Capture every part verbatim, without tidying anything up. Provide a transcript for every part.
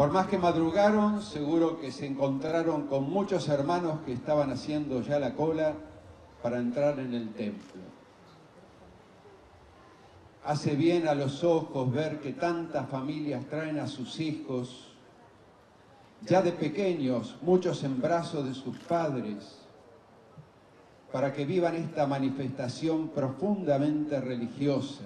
Por más que madrugaron, seguro que se encontraron con muchos hermanos que estaban haciendo ya la cola para entrar en el templo. Hace bien a los ojos ver que tantas familias traen a sus hijos, ya de pequeños, muchos en brazos de sus padres, para que vivan esta manifestación profundamente religiosa.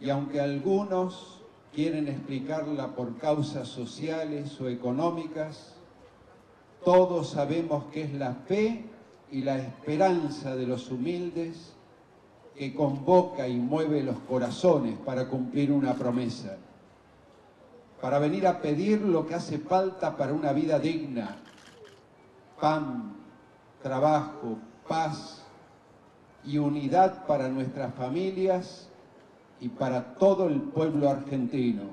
Y aunque algunos quieren explicarla por causas sociales o económicas, todos sabemos que es la fe y la esperanza de los humildes que convoca y mueve los corazones para cumplir una promesa, para venir a pedir lo que hace falta para una vida digna: pan, trabajo, paz y unidad para nuestras familias y para todo el pueblo argentino.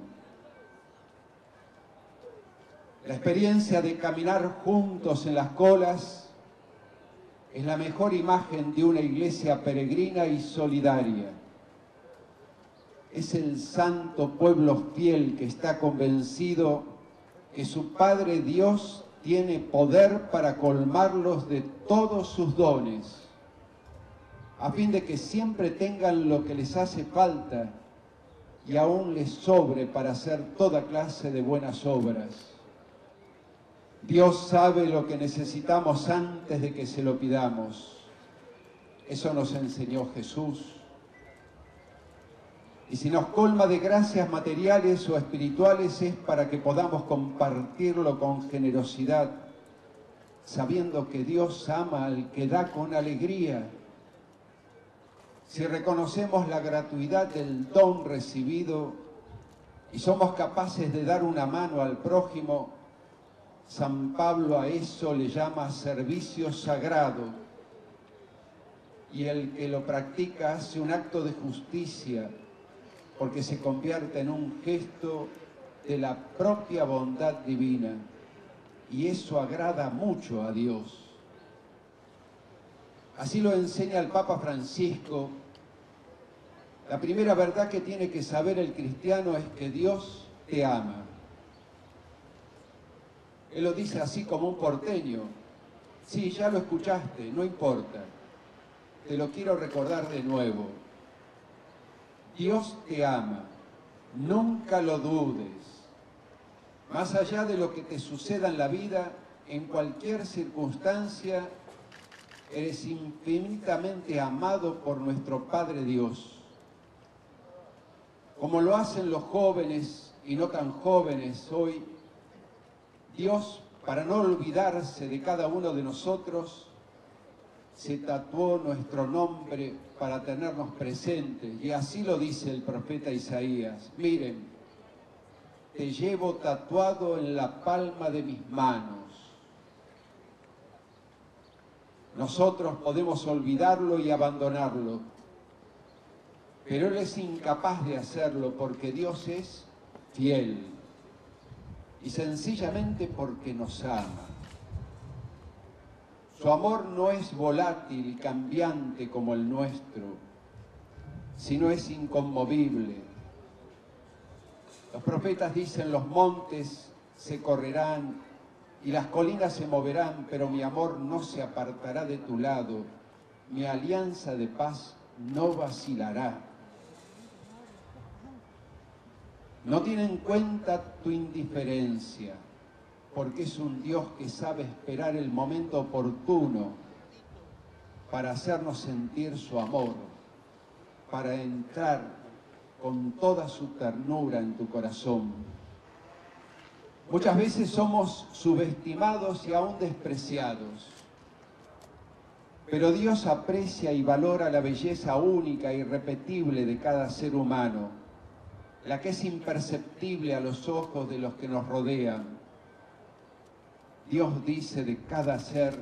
La experiencia de caminar juntos en las colas es la mejor imagen de una iglesia peregrina y solidaria. Es el santo pueblo fiel que está convencido que su Padre Dios tiene poder para colmarlos de todos sus dones, a fin de que siempre tengan lo que les hace falta y aún les sobre para hacer toda clase de buenas obras. Dios sabe lo que necesitamos antes de que se lo pidamos. Eso nos enseñó Jesús. Y si nos colma de gracias materiales o espirituales es para que podamos compartirlo con generosidad, sabiendo que Dios ama al que da con alegría. Si reconocemos la gratuidad del don recibido y somos capaces de dar una mano al prójimo, San Pablo a eso le llama servicio sagrado, y el que lo practica hace un acto de justicia, porque se convierte en un gesto de la propia bondad divina, y eso agrada mucho a Dios. Así lo enseña el Papa Francisco. La primera verdad que tiene que saber el cristiano es que Dios te ama. Él lo dice así como un porteño. Sí, ya lo escuchaste, no importa. Te lo quiero recordar de nuevo. Dios te ama. Nunca lo dudes. Más allá de lo que te suceda en la vida, en cualquier circunstancia, eres infinitamente amado por nuestro Padre Dios. Como lo hacen los jóvenes y no tan jóvenes hoy, Dios, para no olvidarse de cada uno de nosotros, se tatuó nuestro nombre para tenernos presentes. Y así lo dice el profeta Isaías. Miren, te llevo tatuado en la palma de mis manos. Nosotros podemos olvidarlo y abandonarlo, pero Él es incapaz de hacerlo porque Dios es fiel y sencillamente porque nos ama. Su amor no es volátil y cambiante como el nuestro, sino es inconmovible. Los profetas dicen: los montes se correrán y las colinas se moverán, pero mi amor no se apartará de tu lado, mi alianza de paz no vacilará. No tiene en cuenta tu indiferencia, porque es un Dios que sabe esperar el momento oportuno para hacernos sentir su amor, para entrar con toda su ternura en tu corazón. Muchas veces somos subestimados y aún despreciados, pero Dios aprecia y valora la belleza única e irrepetible de cada ser humano, la que es imperceptible a los ojos de los que nos rodean. Dios dice de cada ser: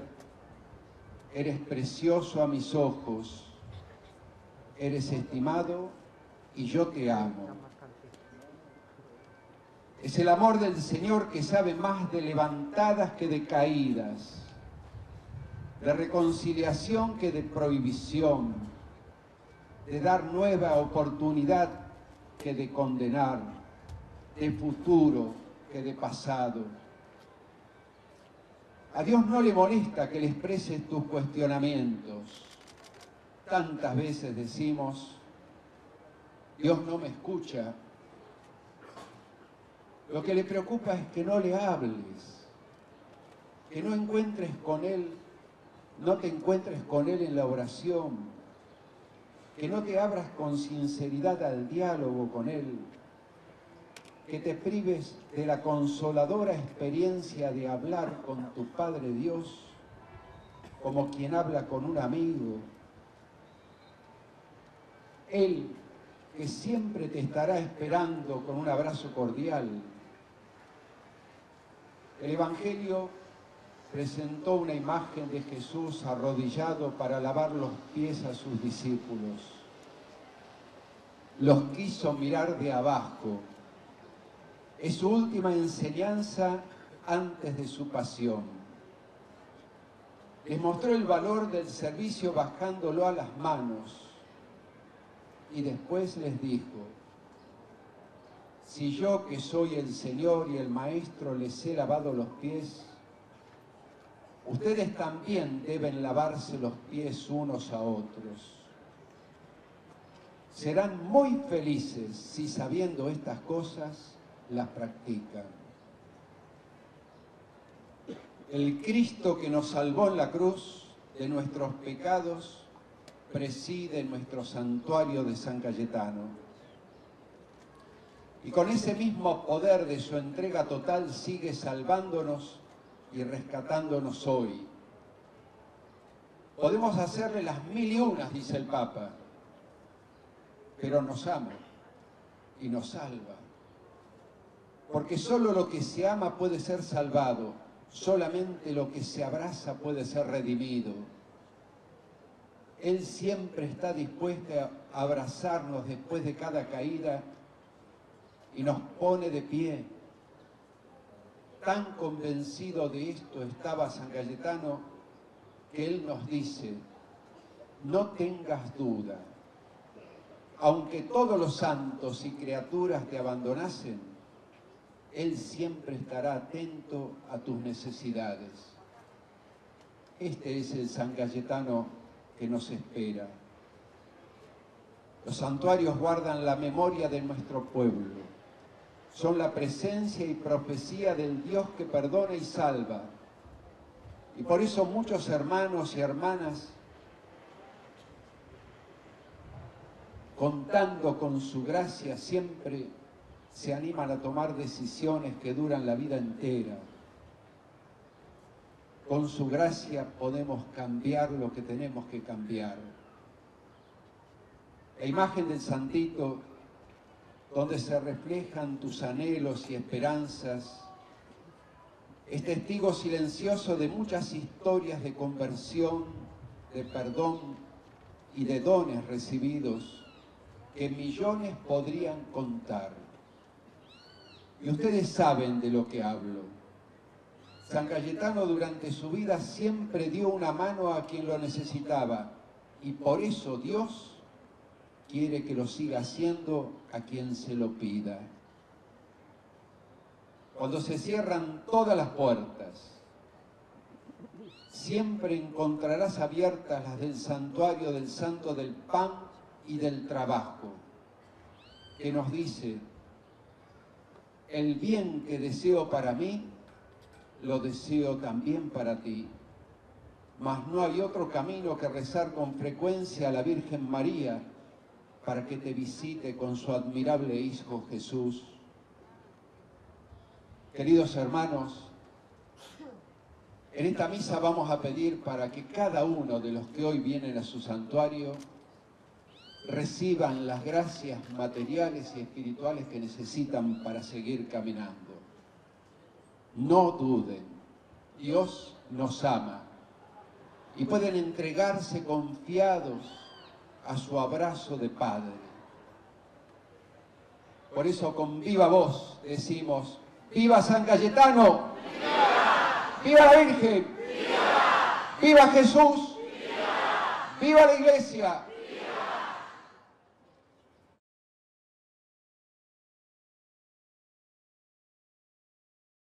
eres precioso a mis ojos, eres estimado y yo te amo. Es el amor del Señor que sabe más de levantadas que de caídas, de reconciliación que de prohibición, de dar nueva oportunidad que de condenar, de futuro que de pasado. A Dios no le molesta que le expreses tus cuestionamientos. Tantas veces decimos, Dios no me escucha. Lo que le preocupa es que no le hables, que no encuentres con Él, no te encuentres con Él en la oración, que no te abras con sinceridad al diálogo con Él, que te prives de la consoladora experiencia de hablar con tu Padre Dios, como quien habla con un amigo. Él, que siempre te estará esperando con un abrazo cordial. El Evangelio presentó una imagen de Jesús arrodillado para lavar los pies a sus discípulos. Los quiso mirar de abajo. Es su última enseñanza antes de su pasión. Les mostró el valor del servicio bajándolo a las manos. Y después les dijo, si yo que soy el Señor y el Maestro les he lavado los pies, ustedes también deben lavarse los pies unos a otros. Serán muy felices si sabiendo estas cosas las practican. El Cristo que nos salvó en la cruz de nuestros pecados preside nuestro santuario de San Cayetano. Y con ese mismo poder de su entrega total sigue salvándonos y rescatándonos hoy. Podemos hacerle las mil y unas, dice el Papa, pero nos ama y nos salva. Porque solo lo que se ama puede ser salvado, solamente lo que se abraza puede ser redimido. Él siempre está dispuesto a abrazarnos después de cada caída y nos pone de pie. Tan convencido de esto estaba San Cayetano que él nos dice, no tengas duda, aunque todos los santos y criaturas te abandonasen, Él siempre estará atento a tus necesidades. Este es el San Cayetano que nos espera. Los santuarios guardan la memoria de nuestro pueblo. Son la presencia y profecía del Dios que perdona y salva. Y por eso muchos hermanos y hermanas, contando con su gracia siempre, se animan a tomar decisiones que duran la vida entera. Con su gracia podemos cambiar lo que tenemos que cambiar. La imagen del Santito, donde se reflejan tus anhelos y esperanzas, es testigo silencioso de muchas historias de conversión, de perdón y de dones recibidos que millones podrían contar. Y ustedes saben de lo que hablo. San Cayetano durante su vida siempre dio una mano a quien lo necesitaba y por eso Dios quiere que lo siga haciendo a quien se lo pida. Cuando se cierran todas las puertas, siempre encontrarás abiertas las del santuario del santo del pan y del trabajo, que nos dice, el bien que deseo para mí, lo deseo también para ti, mas no hay otro camino que rezar con frecuencia a la Virgen María para que te visite con su admirable Hijo Jesús. Queridos hermanos, en esta misa vamos a pedir para que cada uno de los que hoy vienen a su santuario reciban las gracias materiales y espirituales que necesitan para seguir caminando. No duden, Dios nos ama y pueden entregarse confiados a su abrazo de Padre. Por eso con viva voz decimos, ¡viva San Cayetano! ¡Viva! ¡Viva la Virgen! ¡Viva! ¡Viva Jesús! ¡Viva! ¡Viva la Iglesia!